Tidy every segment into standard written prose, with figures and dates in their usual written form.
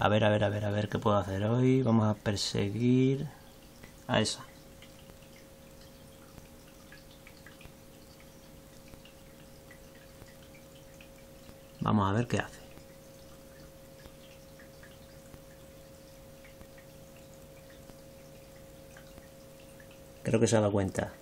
A ver qué puedo hacer hoy. Vamos a perseguir a esa. Vamos a ver qué hace. Creo que se ha dado cuenta.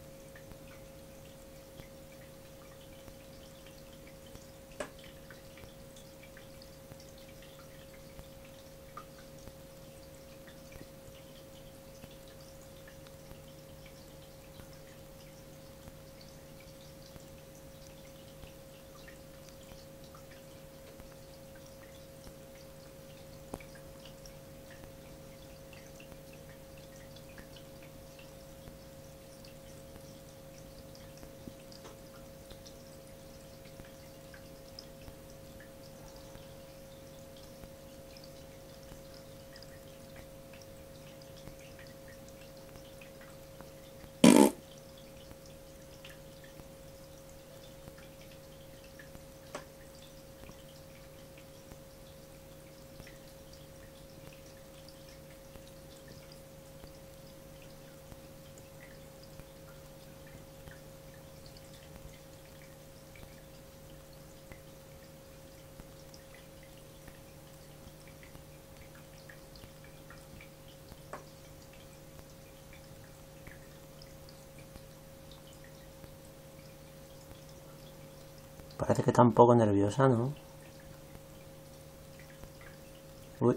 Parece que está un poco nerviosa, ¿no? Uy.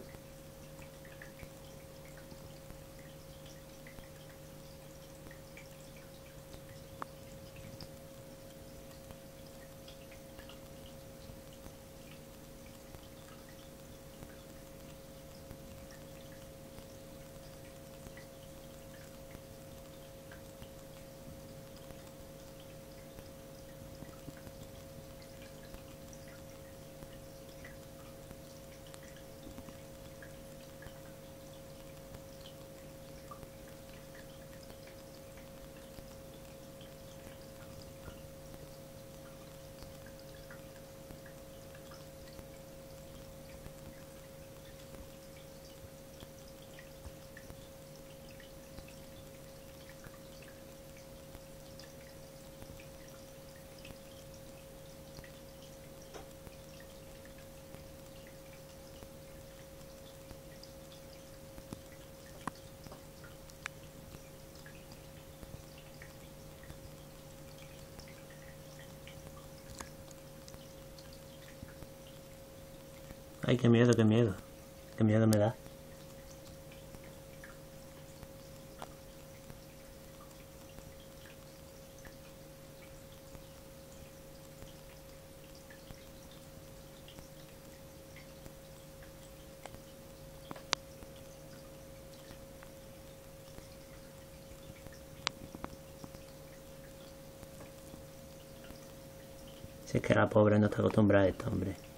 Ay, qué miedo me da. Si es que la pobre no está acostumbrada a esto, hombre.